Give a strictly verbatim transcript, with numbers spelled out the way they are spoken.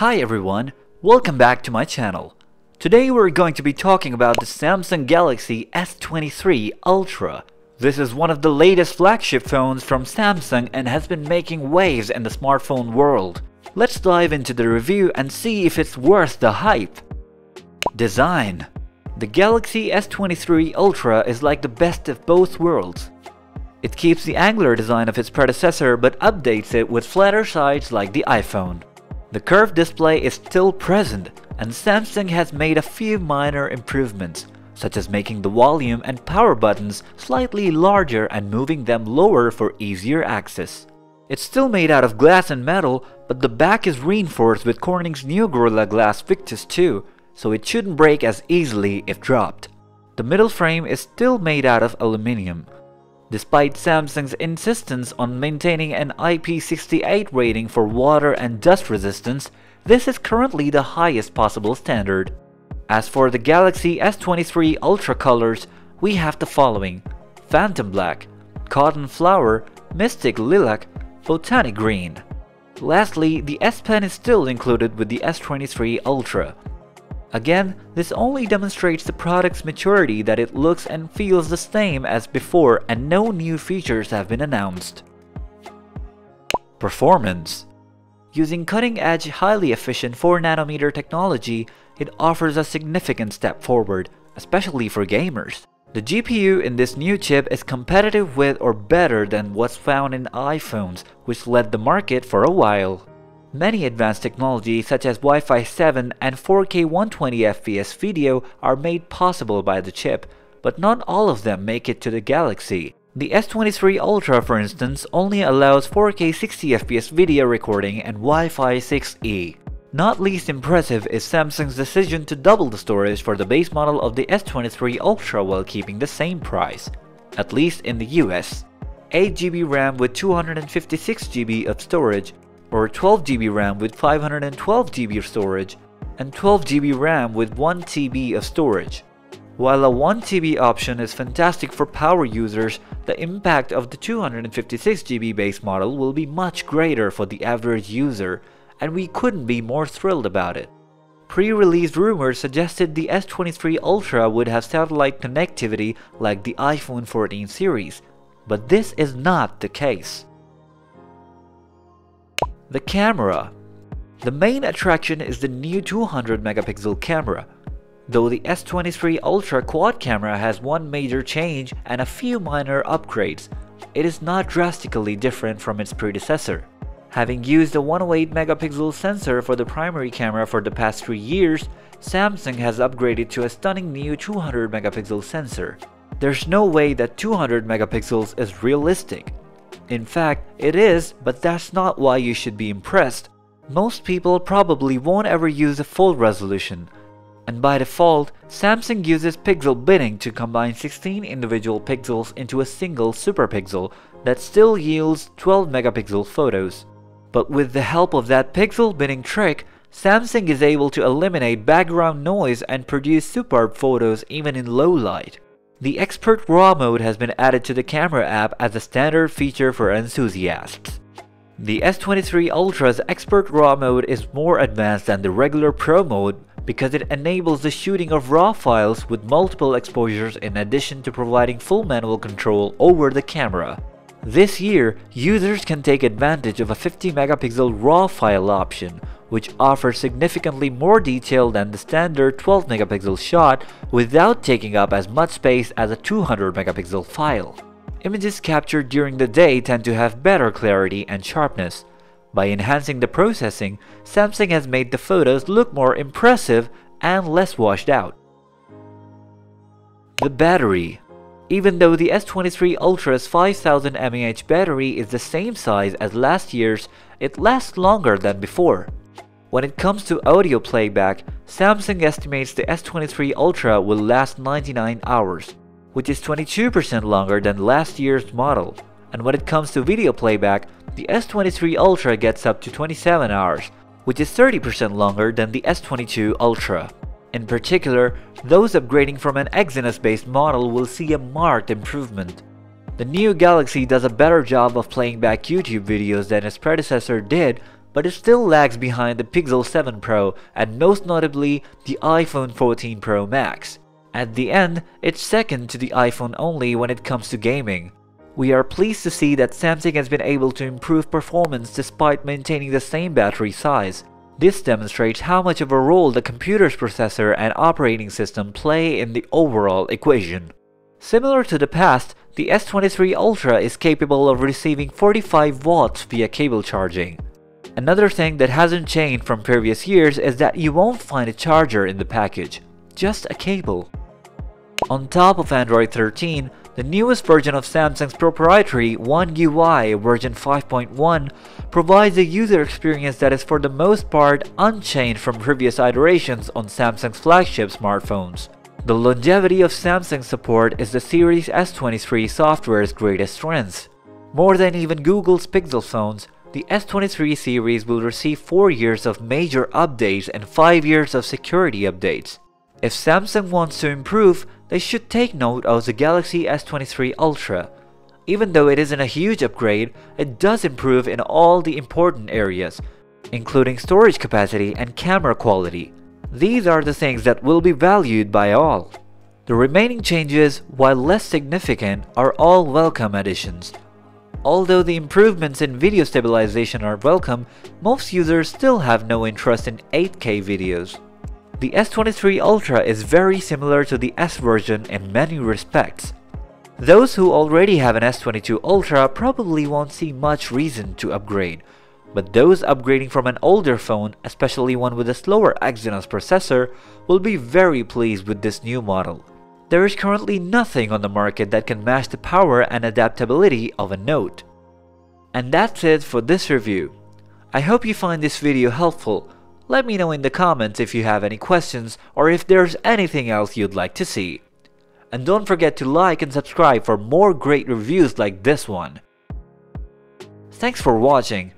Hi everyone, welcome back to my channel. Today we're going to be talking about the Samsung Galaxy S twenty-three Ultra. This is one of the latest flagship phones from Samsung and has been making waves in the smartphone world. Let's dive into the review and see if it's worth the hype. Design. The Galaxy S twenty-three Ultra is like the best of both worlds. It keeps the angular design of its predecessor but updates it with flatter sides like the iPhone. The curved display is still present, and Samsung has made a few minor improvements, such as making the volume and power buttons slightly larger and moving them lower for easier access. It's still made out of glass and metal, but the back is reinforced with Corning's new Gorilla Glass Victus two, so it shouldn't break as easily if dropped. The middle frame is still made out of aluminum. Despite Samsung's insistence on maintaining an I P six eight rating for water and dust resistance, this is currently the highest possible standard. As for the Galaxy S twenty-three Ultra colors, we have the following: Phantom Black, Cotton Flower, Mystic Lilac, Botanic Green. Lastly, the S Pen is still included with the S twenty-three Ultra. Again, this only demonstrates the product's maturity that it looks and feels the same as before and no new features have been announced. Performance. Using cutting-edge, highly efficient four nanometer technology, it offers a significant step forward, especially for gamers. The G P U in this new chip is competitive with or better than what's found in iPhones, which led the market for a while. Many advanced technologies such as Wi-Fi seven and four K one twenty F P S video are made possible by the chip, but not all of them make it to the Galaxy. The S twenty-three Ultra, for instance, only allows four K sixty F P S video recording and Wi-Fi six E. Not least impressive is Samsung's decision to double the storage for the base model of the S twenty-three Ultra while keeping the same price, at least in the U S. eight G B RAM with two hundred fifty-six G B of storage, or twelve G B RAM with five hundred twelve G B of storage, and twelve G B RAM with one T B of storage. While a one T B option is fantastic for power users, the impact of the two hundred fifty-six G B base model will be much greater for the average user, and we couldn't be more thrilled about it. Pre-release rumors suggested the S twenty-three Ultra would have satellite connectivity like the iPhone fourteen series, but this is not the case. The camera. The main attraction is the new two hundred megapixel camera, though the S twenty-three Ultra quad camera has one major change and a few minor upgrades. It is not drastically different from its predecessor. Having used a one oh eight megapixel sensor for the primary camera for the past three years, Samsung has upgraded to a stunning new two hundred megapixel sensor. There's no way that two hundred megapixels is realistic. In fact, it is, but that's not why you should be impressed. Most people probably won't ever use a full resolution. And by default, Samsung uses pixel binning to combine sixteen individual pixels into a single superpixel that still yields twelve megapixel photos. But with the help of that pixel binning trick, Samsung is able to eliminate background noise and produce superb photos even in low light. The Expert RAW mode has been added to the camera app as a standard feature for enthusiasts. The S twenty-three Ultra's Expert RAW mode is more advanced than the regular Pro mode because it enables the shooting of RAW files with multiple exposures in addition to providing full manual control over the camera. This year, users can take advantage of a fifty megapixel RAW file option, which offers significantly more detail than the standard twelve megapixel shot without taking up as much space as a two hundred megapixel file. Images captured during the day tend to have better clarity and sharpness. By enhancing the processing, Samsung has made the photos look more impressive and less washed out. The battery. Even though the S twenty-three Ultra's five thousand milliamp hour battery is the same size as last year's, it lasts longer than before. When it comes to audio playback, Samsung estimates the S twenty-three Ultra will last ninety-nine hours, which is twenty-two percent longer than last year's model. And when it comes to video playback, the S twenty-three Ultra gets up to twenty-seven hours, which is thirty percent longer than the S twenty-two Ultra. In particular, those upgrading from an Exynos-based model will see a marked improvement. The new Galaxy does a better job of playing back YouTube videos than its predecessor did, but it still lags behind the Pixel seven Pro and most notably the iPhone fourteen Pro Max. At the end, it's second to the iPhone only when it comes to gaming. We are pleased to see that Samsung has been able to improve performance despite maintaining the same battery size. This demonstrates how much of a role the computer's processor and operating system play in the overall equation. Similar to the past, the S twenty-three Ultra is capable of receiving forty-five watts via cable charging. Another thing that hasn't changed from previous years is that you won't find a charger in the package, just a cable. On top of Android thirteen, the newest version of Samsung's proprietary One U I version five point one provides a user experience that is for the most part unchanged from previous iterations on Samsung's flagship smartphones. The longevity of Samsung's support is the Series S twenty-three software's greatest strength. More than even Google's Pixel phones, the S twenty-three series will receive four years of major updates and five years of security updates. If Samsung wants to improve, they should take note of the Galaxy S twenty-three Ultra. Even though it isn't a huge upgrade, it does improve in all the important areas, including storage capacity and camera quality. These are the things that will be valued by all. The remaining changes, while less significant, are all welcome additions. Although the improvements in video stabilization are welcome, most users still have no interest in eight K videos. The S twenty-three Ultra is very similar to the S version in many respects. Those who already have an S twenty-two Ultra probably won't see much reason to upgrade, but those upgrading from an older phone, especially one with a slower Exynos processor, will be very pleased with this new model. There is currently nothing on the market that can match the power and adaptability of a Note. And that's it for this review. I hope you find this video helpful. Let me know in the comments if you have any questions or if there's anything else you'd like to see. And don't forget to like and subscribe for more great reviews like this one. Thanks for watching.